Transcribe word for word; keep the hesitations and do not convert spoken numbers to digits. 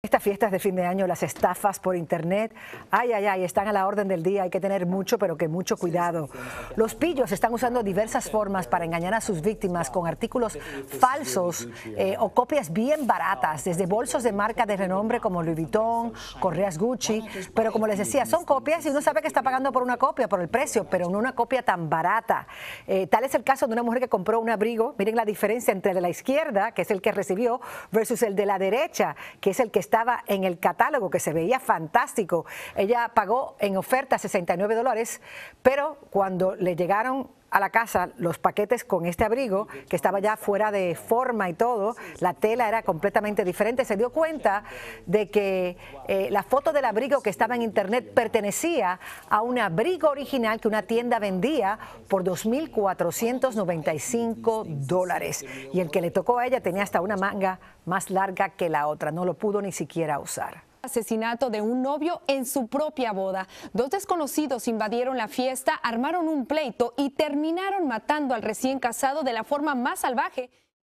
Estas fiestas de fin de año, las estafas por internet, ay, ay, ay, están a la orden del día, hay que tener mucho, pero que mucho cuidado. Los pillos están usando diversas formas para engañar a sus víctimas con artículos falsos eh, o copias bien baratas, desde bolsos de marcas de renombre como Louis Vuitton, correas Gucci, pero como les decía, son copias y uno sabe que está pagando por una copia, por el precio, pero no una copia tan barata. Eh, tal es el caso de una mujer que compró un abrigo, miren la diferencia entre el de la izquierda, que es el que recibió, versus el de la derecha, que es el que estaba en el catálogo, que se veía fantástico. Ella pagó en oferta sesenta y nueve dólares, pero cuando le llegaron a la casa los paquetes con este abrigo, que estaba ya fuera de forma y todo, la tela era completamente diferente, se dio cuenta de que eh, la foto del abrigo que estaba en internet pertenecía a un abrigo original que una tienda vendía por dos mil cuatrocientos noventa y cinco dólares. Y el que le tocó a ella tenía hasta una manga más larga que la otra, no lo pudo ni siquiera usar. Asesinato de un novio en su propia boda. Dos desconocidos invadieron la fiesta, armaron un pleito y terminaron matando al recién casado de la forma más salvaje.